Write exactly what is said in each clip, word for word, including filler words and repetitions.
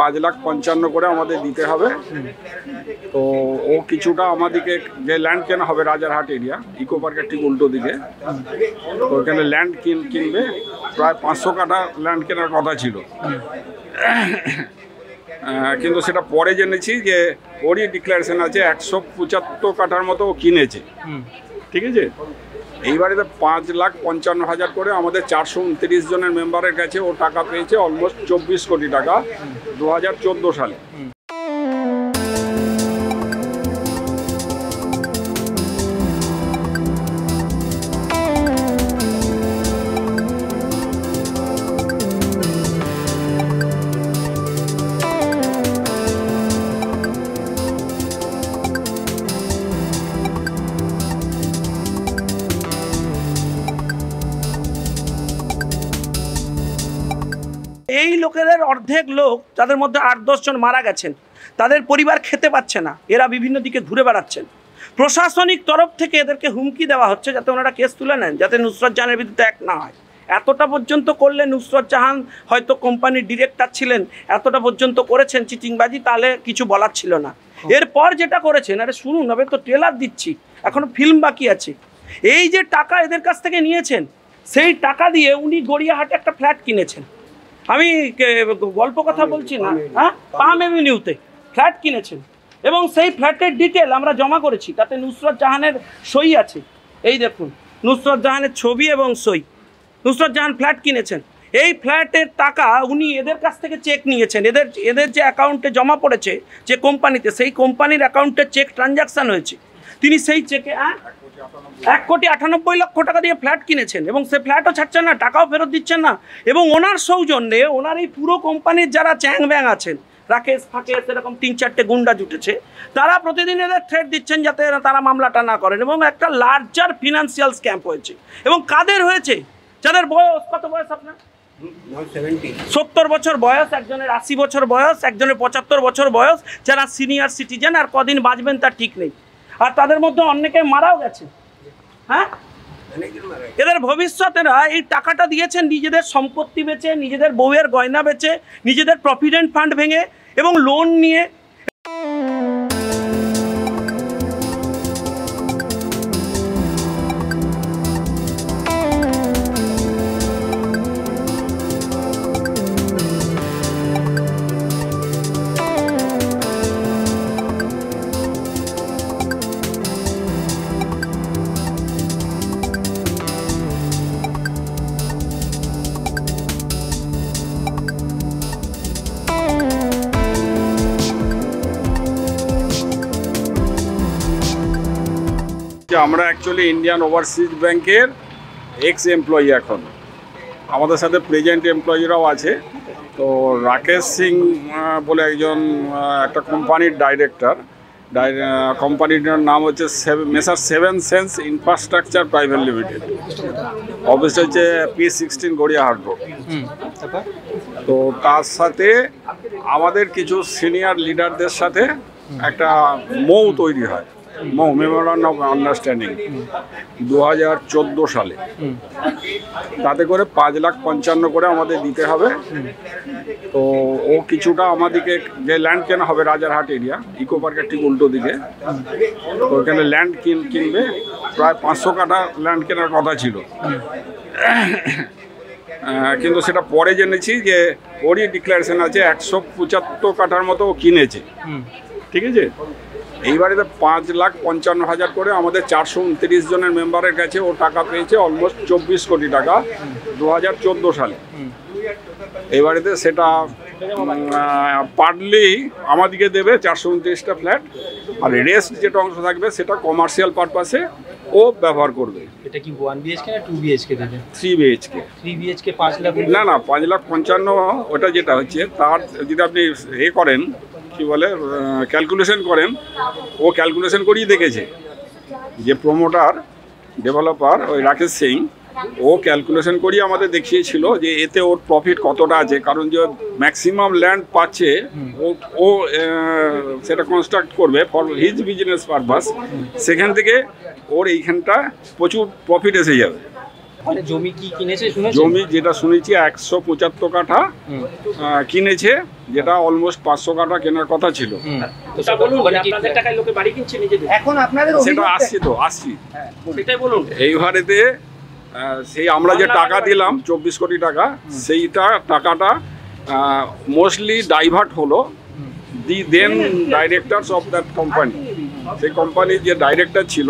पाँच लाख पंचान्न कर दीते हैं तो वो किछुटा जे लैंड केना हबे राजारहाट एरिया इको पार्क ठीक उल्टो दिखे तो लैंड किनबे प्राय पाँच सौ काटा लैंड केनार कथा छिलो किन्तु सेटा परे जेनेछि जे ओरी डिक्लारेशन आछे एकशो पचहत्तर काटार मतो ओ किनेछे ठीक है এইবারে তো পাঁচ লাখ পঞ্চান্ন হাজার করে আমাদের চারশো উনত্রিশ জনের মেম্বারের কাছে ও টাকা পেয়েছে অলমোস্ট চব্বিশ কোটি টাকা দু হাজার চোদ্দো সালে। এই লোকেদের অর্ধেক লোক যাদের মধ্যে আট দশজন মারা গেছেন তাদের পরিবার খেতে পাচ্ছে না, এরা বিভিন্ন দিকে ঘুরে বেড়াচ্ছেন। প্রশাসনিক তরফ থেকে এদেরকে হুমকি দেওয়া হচ্ছে যাতে ওনারা কেস তুলে নেন, যাতে নুসরত জাহানের বিরুদ্ধে এক না হয়। এতটা পর্যন্ত করলে নুসরত জাহান হয়তো কোম্পানির ডিরেক্টর ছিলেন, এতটা পর্যন্ত করেছেন চিটিংবাজি, তাহলে কিছু বলার ছিল না। এরপর যেটা করেছেন, আরে শুনুন, আমি তো ট্রেলার দিচ্ছি, এখনও ফিল্ম বাকি আছে। এই যে টাকা এদের কাছ থেকে নিয়েছেন, সেই টাকা দিয়ে উনি গড়িয়াহাটে একটা ফ্ল্যাট কিনেছেন। আমি গল্প কথা বলছি না, হ্যাঁ, পাম এভিনিউতে ফ্ল্যাট কিনেছেন এবং সেই ফ্ল্যাটের ডিটেল আমরা জমা করেছি, তাতে নুসরত জাহানের সই আছে। এই দেখুন, নুসরত জাহানের ছবি এবং সই। নুসরত জাহান ফ্ল্যাট কিনেছেন, এই ফ্ল্যাটের টাকা উনি এদের কাছ থেকে চেক নিয়েছেন। এদের এদের যে অ্যাকাউন্টে জমা পড়েছে যে কোম্পানিতে, সেই কোম্পানির অ্যাকাউন্টে চেক ট্রানজাকশান হয়েছে। তিনি সেই চেকে এক কোটি আটানব্বই লক্ষ টাকা দিয়ে ফ্ল্যাট কিনেছেন এবং সে ফ্ল্যাটও ছাড়ছেন না, টাকাও ফেরত দিচ্ছেন না। এবং ওনার সৌজন্যে ওনার এই পুরো কোম্পানির যারা চ্যাং ব্যাং আছেন, রাকেশ ফাকেশ, এরকম তিন চারটে গুন্ডা জুটেছে, তারা প্রতিদিন এদের থ্রেট দিচ্ছেন যাতে তারা মামলাটা না করেন। এবং একটা লার্জার ফিনান্সিয়াল স্ক্যাম্প হয়েছে। এবং কাদের হয়েছে? যাদের বয়স, কত বয়স আপনার? সত্তর বছর বয়স, একজনের আশি বছর বয়স, একজনের পঁচাত্তর বছর বয়স, যারা সিনিয়র সিটিজেন, আর কদিন বাঁচবেন তার ঠিক নেই। আর তাদের মধ্যে অনেকে মারাও গেছে, হ্যাঁ। এদের ভবিষ্যতেরা এই টাকাটা দিয়েছেন নিজেদের সম্পত্তি বেচে, নিজেদের বউয়ের গয়না বেচে, নিজেদের প্রভিডেন্ট ফান্ড ভেঙে এবং লোন নিয়ে। আমরা অ্যাকচুয়ালি ইন্ডিয়ান ওভারসিজ ব্যাংকের এক্স এমপ্লয়ি, এখন আমাদের সাথে প্রেজেন্ট এমপ্লয়িরাও আছে। তো রাকেশ সিং বলে একজন একটা কোম্পানির ডাইরেক্টর, কোম্পানিটার নাম হচ্ছে Messrs Seven Sense Infrastructure Private Limited, অফিসটা হচ্ছে পি সিক্সটিন গড়িয়াহাট রোড। তো তার সাথে আমাদের কিছু সিনিয়র লিডারদের সাথে একটা মৌ তৈরি হয়, মেমোরান্ডাম অফ আন্ডারস্ট্যান্ডিং দু হাজার চোদ্দো সালে। তাতে করে পাঁচ লাখ পঞ্চান্ন করে আমাদের দিতে হবে। তো ও কিছুটা আমাদেরকে যে ল্যান্ড কেনা হবে রাজারহাট এরিয়া ইকো পার্কের ঠিক উল্টো দিকে, তো ওখানে ল্যান্ড কিন কিনবে প্রায় পাঁচশো কাটা ল্যান্ড কেনার কথা ছিল, কিন্তু সেটা পরে জেনেছি যে ওরই ডিক্লারেশন আছে একশো পঁচাত্তর কাটার মতো ও কিনেছে, ঠিক আছে। এইবারে তো পাঁচ লাখ পঞ্চান্ন হাজার করে আমাদের চারশো উনত্রিশ জনের মেম্বারের কাছে ও টাকা পেয়েছে অলমোস্ট চব্বিশ কোটি টাকা দু হাজার চোদ্দো সালে। এইবারেতে সেটা পার্টলি আমাদেরকে দেবে চারশো উনত্রিশটা ফ্ল্যাট, আর রেস্ট যেটা অংশ থাকবে সেটা কমার্শিয়াল পারপাসে ও ব্যবহার করবে। এটা কি ওয়ান বিএইচকে না টু বিএইচকে থাকে? Three BHK. থ্রি বিএইচকে পাঁচ লাখ না না পাঁচ লাখ পঞ্চান্ন ওটা যেটা হচ্ছে তার যদি আপনি এ করেন কি বলে ক্যালকুলেশন করেন, ও ক্যালকুলেশন করেই দেখেছে যে প্রমোটার ডেভেলপার ওই রাকেশ সিং ও ক্যালকুলেশন করেই আমাদের দেখিয়েছিল যে এতে ওর প্রফিট কতটা আছে, কারণ যে ম্যাক্সিমাম ল্যান্ড পাচ্ছে ও ও সেটা কনস্ট্রাক্ট করবে ফর হিজ বিজনেস পারপাস, সেখান থেকে ওর এইখানটা প্রচুর প্রফিট এসে যাবে। মানে জমি কি কিনেছে শুনেছেন? জমি যেটা শুনেছি একশো পঁচাত্তর কাঠা কিনেছে, যেটা অলমোস্ট পাঁচশো কাঠা কেনার কথা ছিল। তো সেটা বলুন, মানে আপনাদের টাকায় লোকে বাড়ি কিনছে নিজেদের। এখন আপনাদের সেটা আসছে তো আসছে, সেটাই বলুন। এই ভাড়াতে সেই আমরা যে টাকা দিলাম চব্বিশ কোটি টাকা, সেইটা টাকাটা মোস্টলি ডাইভার্ট হলো the then directors of that company. সেই কোম্পানির যে ডাইরেক্টর ছিল,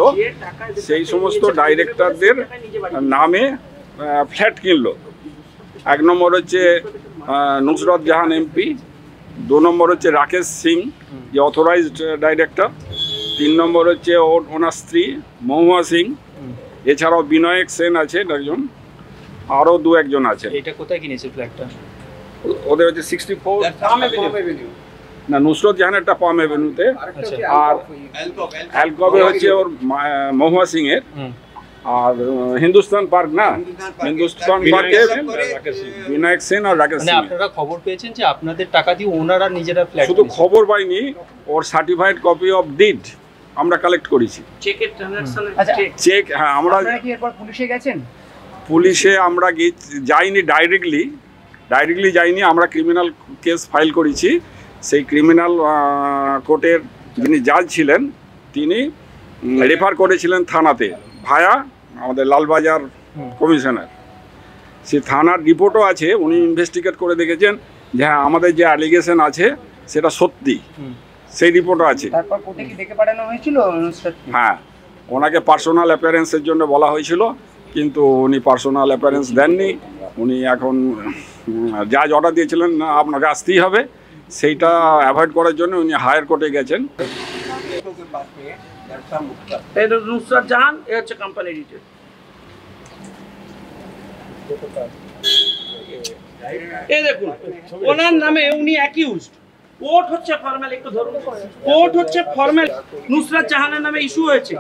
সেই সমস্ত ডাইরেক্টরদের নামে ফ্ল্যাট কিনলো। এক নম্বর হচ্ছে নুসরত জাহান এমপি, দু নম্বর হচ্ছে রাকেশ সিং যে অথরাইজড ডাইরেক্টর, তিন নম্বর হচ্ছে ওর হনাস্ত্রী মহুয়া সিং, এছাড়াও বিনয়ক সেন আছেন একজন, আরও দু একজন আছে। এটা কোথায় কিনেছে ফ্ল্যাটটা? ওদের হচ্ছে সিক্সটি ফোর না নুসরত জাহান একটা পাম এভিনিউতে, আর অ্যালকবে হচ্ছে ওর মহুয়া সিং এর, আর হিন্দুস্তান পার্ক না হিন্দুস্তান পার্কে বিনায়ক সেন আর রাকেশ সিং। আপনারা খবর পেয়েছেন যে আপনাদের টাকা দিয়ে ওনারা নিজেরা ফ্ল্যাট? শুধু খবর পাইনি, ওর সার্টিফাইড কপি অফ ডিড আমরা কালেক্ট করেছি। চেকের ট্রানজাকশনের চেক, হ্যাঁ। আমরা কি একবার পুলিশে গেছেন? পুলিশে আমরা যাইনি, ডাইরেক্টলি ডাইরেক্টলি যাইনি। আমরা ক্রিমিনাল কেস ফাইল করেছি। সেই ক্রিমিনাল কোর্টের যিনি জাজ ছিলেন তিনি রেফার করেছিলেন থানাতে ভায়া আমাদের লালবাজার কমিশনার। সেই থানার রিপোর্টও আছে, উনি ইনভেস্টিগেট করে দেখেছেন যে হ্যাঁ আমাদের যে অ্যালিগেশন আছে সেটা সত্যি, সেই রিপোর্টও আছে। তারপর কোর্টে কি ডেকে পাঠানো হয়েছিল? হ্যাঁ, ওনাকে পার্সোনাল অ্যাপিয়ারেন্সের জন্য বলা হয়েছিল, কিন্তু উনি পার্সোনাল অ্যাপিয়ারেন্স দেননি। উনি এখন জাজ অর্ডার দিয়েছিলেন না আপনাকে আসতেই হবে, সেইটা অ্যাভয়েড করার জন্য উনি হায়ার কোর্টে গেছেন। নুসরত জাহান এ হচ্ছে কোম্পানি ডিটেল। এই দেখুন ওনার নামে উনি অ্যাকিউজড। কোর্ট হচ্ছে ফর্মাল, একটু ধরুন, কোর্ট হচ্ছে ফর্মাল। নুসরত জাহানের নামে ইস্যু হয়েছে।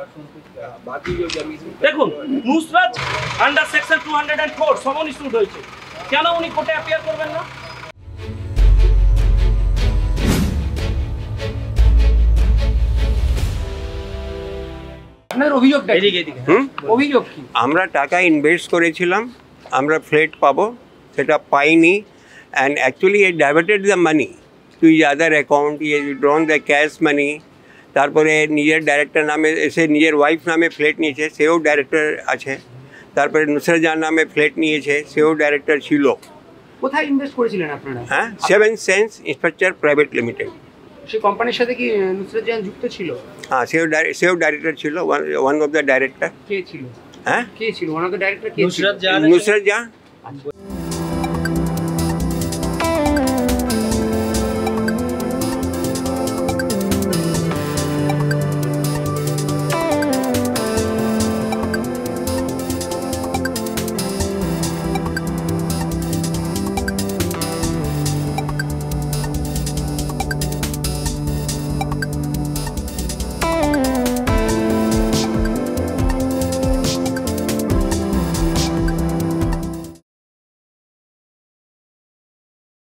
দেখুন নুসরত আন্ডার সেকশন দুশো চার সমন ইস্যুড হয়েছে। কেন উনি কোর্টে অ্যাপিয়ার করবেন না? আমরা টাকা ইনভেস্ট করেছিলাম, আমরা ফ্ল্যাট পাবো, সেটা পাইনি। And actually I diverted the money to his other account, his drawn the cash money. তারপরে নিজের ডাইরেক্টর নামে, সে নিজের ওয়াইফ নামে ফ্ল্যাট নিয়েছে, সেও ডাইরেক্টর আছে। তারপরে নুসরত জাহান নামে ফ্ল্যাট নিয়েছে, সেও ডাইরেক্টর ছিল। কোথায় ইনভেস্ট করেছিলেন আপনারা? হ্যাঁ, Seven Sense Infrastructure Private Limited. সেই কোম্পানির সাথে কি নুসরত জাহান যুক্ত ছিল? হ্যাঁ, সেও সেও ডাইরেক্টর ছিল, ওয়ান অফ দ্য ডাইরেক্টর। কে ছিল? হ্যাঁ, কে ছিল ওয়ান অফ দ্য ডাইরেক্টর? কে? নুসরত জাহান। নুসরত জাহান।